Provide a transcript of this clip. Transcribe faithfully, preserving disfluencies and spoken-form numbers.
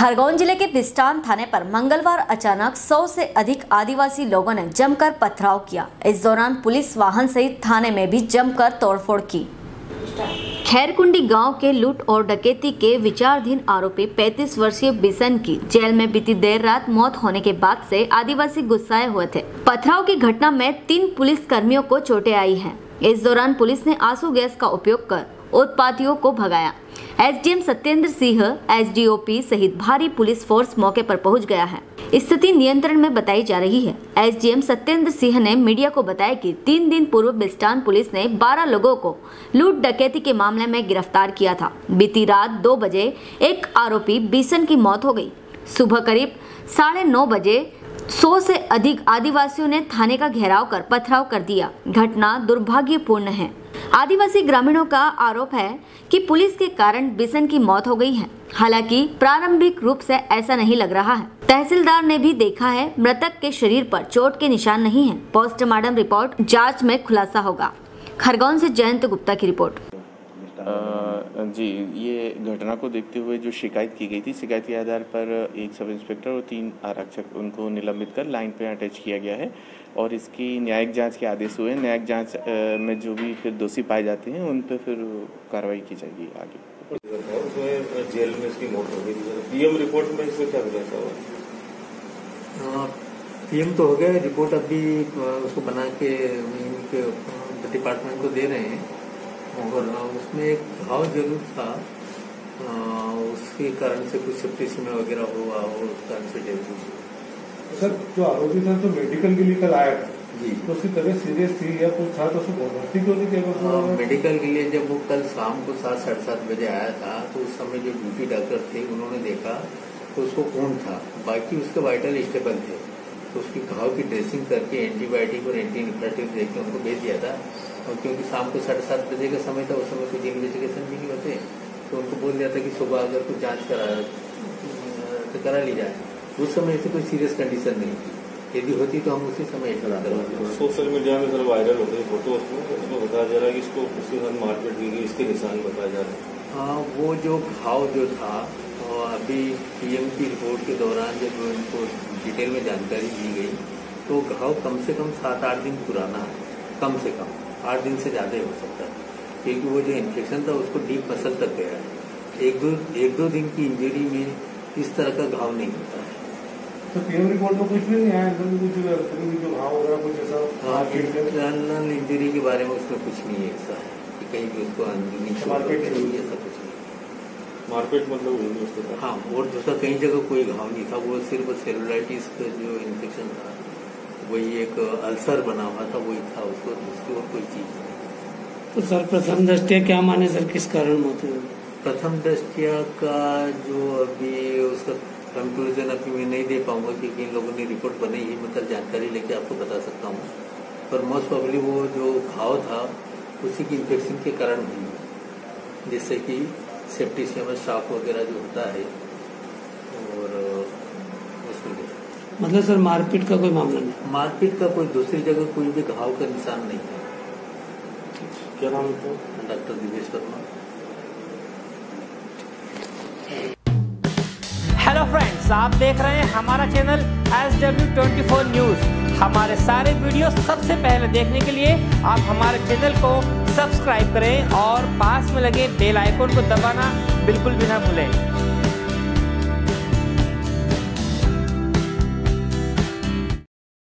खरगोन जिले के बिस्तान थाने पर मंगलवार अचानक सौ से अधिक आदिवासी लोगों ने जमकर पथराव किया। इस दौरान पुलिस वाहन सहित थाने में भी जमकर तोड़फोड़ की। खैरकुंडी गांव के लूट और डकैती के विचाराधीन आरोपी पैंतीस वर्षीय बिजन की जेल में बीती देर रात मौत होने के बाद से आदिवासी गुस्साए हुए थे। पथराव की घटना में तीन पुलिस कर्मियों को चोटें आई है। इस दौरान पुलिस ने आंसू गैस का उपयोग कर उत्पातियों को भगाया। एसडीएम सत्येंद्र सिंह, एसडीओपी सहित भारी पुलिस फोर्स मौके पर पहुंच गया है। स्थिति नियंत्रण में बताई जा रही है। एसडीएम सत्येंद्र सिंह ने मीडिया को बताया कि तीन दिन पूर्व बिस्तान पुलिस ने बारह लोगों को लूट डकैती के मामले में गिरफ्तार किया था। बीती रात दो बजे एक आरोपी बिजन की मौत हो गई। सुबह करीब साढ़े नौ बजे सौ से अधिक आदिवासियों ने थाने का घेराव कर पथराव कर दिया। घटना दुर्भाग्यपूर्ण है। आदिवासी ग्रामीणों का आरोप है कि पुलिस के कारण बिजन की मौत हो गई है। हालांकि प्रारंभिक रूप से ऐसा नहीं लग रहा है। तहसीलदार ने भी देखा है, मृतक के शरीर पर चोट के निशान नहीं है। पोस्टमार्टम रिपोर्ट जांच में खुलासा होगा। खरगोन से जयंत गुप्ता की रिपोर्ट। जी, ये घटना को देखते हुए जो शिकायत की गई थी, शिकायत के आधार पर एक सब इंस्पेक्टर और तीन आरक्षक उनको निलंबित कर लाइन पे अटैच किया गया है और इसकी न्यायिक जांच के आदेश हुए। न्यायिक जांच में जो भी फिर दोषी पाए जाते हैं उन पर फिर कार्रवाई की जाएगी आगे। जेल में इसकी मौत हो गई थी। पीएम रिपोर्ट में इसमें क्या खुलासा हुआ? पीएम तो हो गया, रिपोर्ट अभी उसको बना के डिपार्टमेंट को दे रहे हैं और उसमें एक भाव जरूर था, आ, उसके कारण से कुछ सेप्टिसिम वगैरह हुआ और उस कारण से डेथ हुई। सर, जो आरोपी था तो मेडिकल के लिए कल आया था जी, तो उसकी तबीयत सीरियस थी या कुछ था तो उसको भर्ती क्यों नहीं किया? मेडिकल के लिए जब वो कल शाम को सात साढ़े सात बजे आया था तो उस समय जो ड्यूटी डॉक्टर थे उन्होंने देखा तो उसको खून था, बाकी उसके वाइटल स्टेबल थे। तो उसकी घाव की ड्रेसिंग करके एंटीबायोटिक और एंटी इन्फ्लेमेटरी देकर उनको भेज दिया था। और क्योंकि शाम को साढ़े सात बजे का समय था, उस समय कुछ इन्वेस्टिगेशन भी नहीं होते तो उनको बोल दिया था कि सुबह अगर कुछ जांच करा तो करा ली जाए। उस समय ऐसी कोई सीरियस कंडीशन नहीं थी, यदि होती तो हम उसी समय ऐसा। सोशल मीडिया में सर वायरल हो गई फोटो, उसमें बताया जा रहा है कि इसको उसी साथ मारपीट की गई, इसके निशान बताया जा रहे हैं। हाँ, वो जो घाव जो था अभी पीएम की रिपोर्ट के दौरान जब उनको डिटेल में जानकारी दी गई तो घाव कम से कम सात आठ दिन पुराना है, कम से कम आठ दिन से ज़्यादा हो सकता है क्योंकि वो जो इन्फेक्शन था उसको डीप मसल तक गया है। एक दो एक दो दिन की इंजरी में इस तरह का घाव नहीं होता है। तो पीएम रिपोर्ट में कुछ भी नहीं आया, जो घाव हो रहा है कुछ ऐसा? हाँ, इंटरनल इंजरी के बारे में उसमें कुछ नहीं है ऐसा कि कहीं भी उसको मारपीट नहीं, ऐसा कुछ नहीं। मारपीट मतलब? हाँ, और दूसरा कहीं जगह कोई घाव नहीं था, वो सिर्फ सेलुलाइटिस का जो इन्फेक्शन था वही एक अल्सर बना हुआ था वही था, उसको उसकी और कोई चीज नहीं। तो सर, प्रथम दृष्टिया क्या माने सर, किस कारण होते हैं? प्रथम दृष्टिया का जो अभी उसका कंक्लूजन अभी मैं नहीं दे पाऊंगा क्योंकि इन लोगों ने रिपोर्ट बनाई है, मतलब जानकारी लेके आपको बता सकता हूँ। पर मोस्ट प्रॉबली वो जो घाव था उसी की इन्फेक्शन के कारण हुई, जिससे कि सेप्टिसियम शॉक वगैरह जो होता है। और मतलब सर मारपीट का कोई मामला नहीं? मारपीट का कोई दूसरी जगह कोई भी घाव का निशान नहीं है। क्या नाम है? Doctor Dinesh Sharma. Hello friends, आप देख रहे हैं हमारा चैनल एस डब्ल्यू चौबीस न्यूज। हमारे सारे वीडियो सबसे पहले देखने के लिए आप हमारे चैनल को सब्सक्राइब करें और पास में लगे बेल आइकन को दबाना बिल्कुल भी ना भूलें।